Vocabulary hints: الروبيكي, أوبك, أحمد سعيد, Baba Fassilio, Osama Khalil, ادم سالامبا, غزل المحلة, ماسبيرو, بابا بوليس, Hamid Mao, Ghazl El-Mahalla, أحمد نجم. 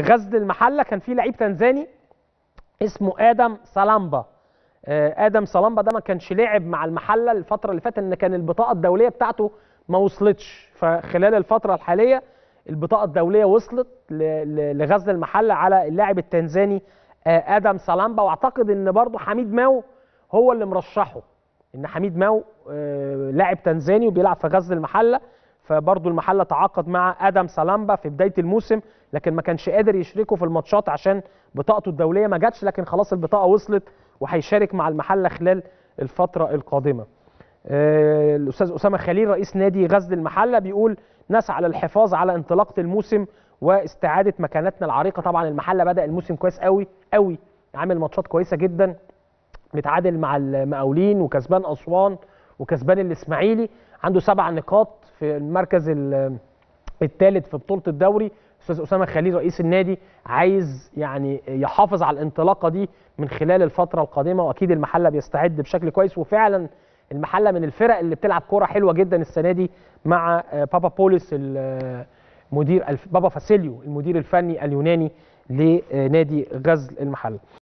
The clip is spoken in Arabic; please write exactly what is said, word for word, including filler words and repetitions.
غزل المحله كان فيه لعيب تنزاني اسمه ادم سالامبا. ادم سالامبا ده ما كانش لعب مع المحله الفتره اللي فاتت، ان كان البطاقه الدوليه بتاعته ما وصلتش، فخلال الفتره الحاليه البطاقه الدوليه وصلت لغزل المحله على اللاعب التنزاني ادم سالامبا. واعتقد ان برضه حميد ماو هو اللي مرشحه، ان حميد ماو لاعب تنزاني وبيلعب في غزل المحله، فبرضه المحله تعاقد مع ادم سالامبا في بدايه الموسم، لكن ما كانش قادر يشاركه في الماتشات عشان بطاقته الدوليه ما جاتش، لكن خلاص البطاقه وصلت وهيشارك مع المحله خلال الفتره القادمه. الاستاذ اسامه خليل رئيس نادي غزل المحله بيقول: نسعى للحفاظ على انطلاقه الموسم واستعاده مكانتنا العريقه. طبعا المحله بدا الموسم كويس قوي قوي، عامل ماتشات كويسه جدا، متعادل مع المقاولين وكسبان اسوان وكسبان الاسماعيلي، عنده سبع نقاط في المركز الثالث في بطوله الدوري. استاذ اسامه خليل رئيس النادي عايز يعني يحافظ على الانطلاقه دي من خلال الفتره القادمه، واكيد المحله بيستعد بشكل كويس. وفعلا المحله من الفرق اللي بتلعب كوره حلوه جدا السنه دي مع بابا بوليس المدير، بابا فاسيليو المدير الفني اليوناني لنادي غزل المحله.